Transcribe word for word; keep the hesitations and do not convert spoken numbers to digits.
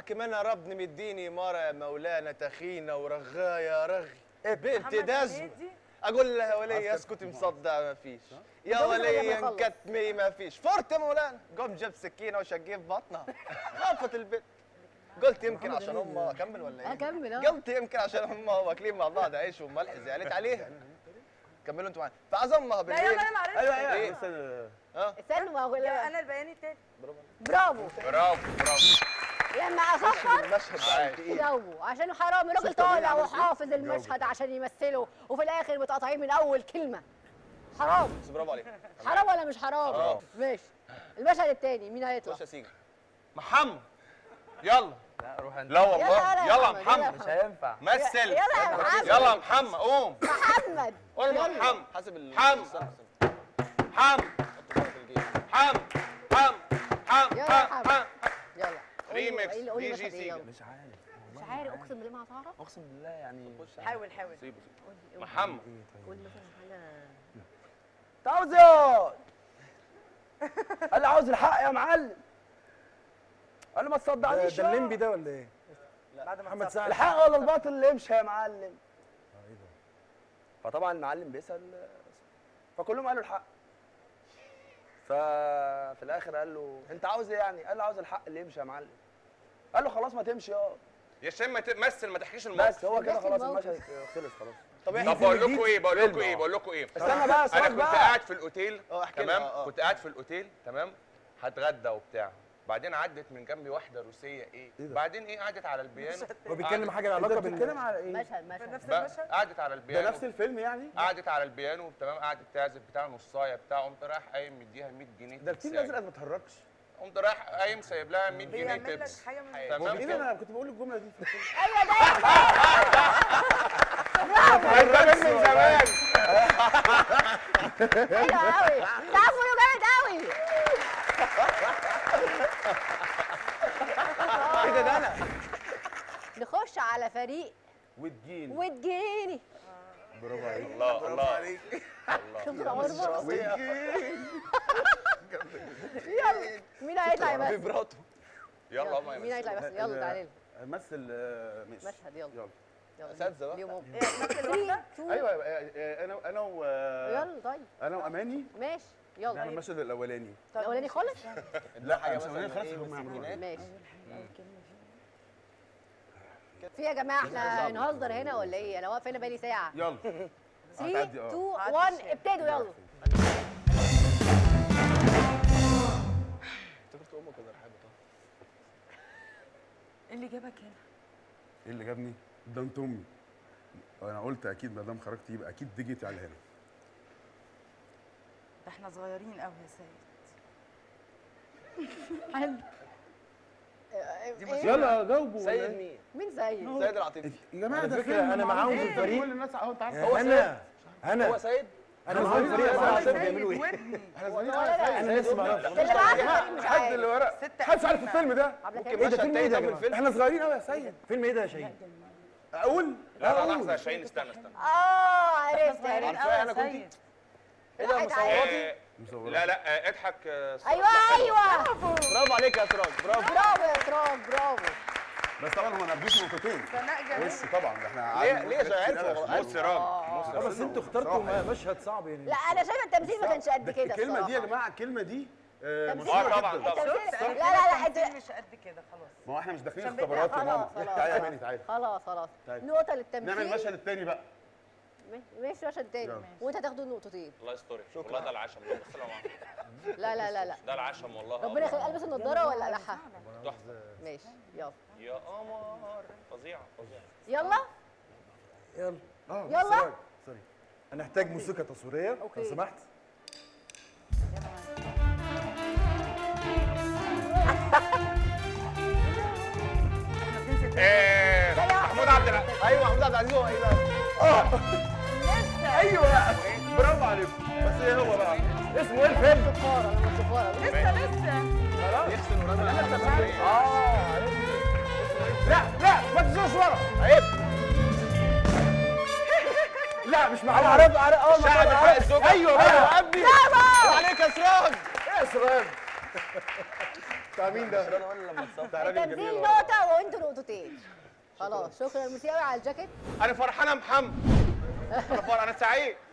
حكمنا رب مديني مرة مولانا تخينة ورغاية يا رغي بنت دزم أقول لها ولي اسكت مصدع ما فيش يا ولي انكتمي ما فيش فرت مولانا قوم جاب سكينة وشقيه في بطنها خافت البنت قلت يمكن عشان امها اكمل ولا ايه؟ اكمل اه قلت يمكن عشان امها واكلين مع بعض عيش وملح زعلت عليها كملوا انتوا معانا فعزمها بالليل لا يلا انا معلش ايوه ايوه اه استنوا ما هو انا البياني التاني برافو برافو برافو لما اصفر يجاوبوا عشان حرام الراجل طالع وحافظ المشهد عشان يمثله وفي الاخر متقاطعين من اول كلمه حرام بس برافو عليك حرام ولا مش حرام؟ ماشي المشهد التاني مين هيطلع؟ خش يا سيدي محمد يلا لا روح انت لا والله يلا محمد مش هينفع مثل يلا محمد يلا محمد قوم محمد قول محمد حاسب الحمد حمد حمد حمد حمد يلا ريمكس دي جي سي مش عارف مش عارف اقسم بالله ما هتعرف اقسم بالله يعني حاول حاول محمد قول مثلا حاجه توزن قال لي عاوز الحق يا معلم قال له ما تصدعنيش ده الليمبي ده ولا ايه؟ لا بعد ما محمد سعد الحق ولا الباطل اللي امشي يا معلم اه ايه ده؟ فطبعا المعلم بيسال فكلهم قالوا الحق ففي الاخر قال له انت عاوز ايه يعني؟ قال له عاوز الحق اللي يمشي يا معلم قال له خلاص ما تمشي اه يا شيخ ما تمثل ما تحكيش الموقف بس هو كده خلاص المشهد خلص خلاص طب بقول لكم ايه بقول لكم ايه بقول لكم ايه استنى بقى انا كنت قاعد في الاوتيل تمام كنت قاعد في الاوتيل تمام هتغدى وبتاع بعدين عدت من جنبي واحده روسيه ايه, إيه بعدين ايه قعدت على البيانو هو بيتكلم حاجه لها علاقه بيتكلم على ايه مشهد مشهد نفس المشهد قعدت على البيانو ده نفس الفيلم يعني قعدت على البيانو تمام قعدت تعزف بتاع نصايه بتاع قمت رايح قايم مديها مية جنيه ده التيم لازم ما تهرجش قمت رايح قايم سايب لها مية جنيه تبس تمام كده انا كنت بقول الجمله دي ايوه ده انت من زمان حلو قوي تعرفوا له جامد قوي ايه ده ده انا نخش على فريق وتجيني وتجيني برافو عليك الله الله عليك الله وتجيني يلا مين هيطلع يا باسل؟ يلا مين هيطلع يا باسل؟ يلا تعالى لنا مثل مشهد يلا يلا اساتذه بقى ايوه انا انا و يلا طيب انا واماني ماشي يلا نعمل المشهد الاولاني الاولاني خالص؟ لا حاجه بس خالص هم يعملوها ماشي في يا جماعه احنا نهزر هنا ولا ايه؟ انا واقفه هنا بقالي ساعه يلا ثلاثة اتنين واحد ابتدوا يلا افتكرت امك ولا رحابه ايه اللي جابك هنا؟ ايه اللي جابني؟ قدام امي انا قلت اكيد ما دام خرجت يبقى اكيد دجيتي على هنا احنا صغيرين قوي يا سيد حلو يلا جاوبوا سيد مين؟ مين سيد؟ سيد العاطفي يا جماعه ده فكره انا معاهم في الفريق كل الناس اهو انت عارف هو سيد انا هو سيد انا معاهم في الفريق انا عارف بيعملوا ايه احنا صغيرين انا لسه ما اعرفش حد اللي ورا محدش عارف الفيلم ده ممكن مشهد تاني ده بالفيلم احنا صغيرين قوي يا سيد فيلم ايه ده يا شاهين؟ اقول؟ لا لحظه يا شاهين استنى استنى اه عرفت عرفت انا كنت ايه ده مصوراتي؟ لا لا اضحك ايوه ايوه برافو عليك يا اسراج برافو برافو يا اسراج برافو بس طبعا هو انا اديت نقطتين ثناء جميل بس طبعا ده احنا عارفين ليه ليه عارف اسراج بس انتوا اخترتوا مشهد صعب يعني لا انا شايفه التمثيل ما كانش قد كده الكلمه دي يا جماعه الكلمه دي اه طبعا طبعا لا لا لا مش قد كده خلاص ما هو احنا مش داخلين اختبارات يا ماما تعالى يا بني تعالى خلاص خلاص نقطه للتمثيل نعمل المشهد الثاني بقى ماشي مشهد تاني وانت هتاخدوا النقطتين الله يسترك والله ده العشم السلام عليكم لا لا لا لا ده العشم والله ربنا يخليك البس النضاره ولا الحق تحفه ماشي يلا يا قمر فظيعه فظيعه يلا يلا اه يلا سوري انا هحتاج موسيقى تصويريه لو سمحت ايه محمود عبد العزيز ايوه محمود عبد العزيز هو ايه ايوه برافو عليكم بس ايه هو بقى اسمه ايه الفيلم؟ الصفاره انا الصفاره لسه لسه خلاص يحسن ورا اه لا لا ما تزوش ورا عيب لا مش معقول عرب اه الشعب حق الزوجه ايوه بقى يا ابني برافو عليك يا اسراج يا اسراج بتاع مين ده؟ تعرفي التمثيل نقطه خطوتين. خلاص شكرا ميرسي قوي على الجاكيت. انا فرحانه يا محمد. انا فرحانه، انا سعيد.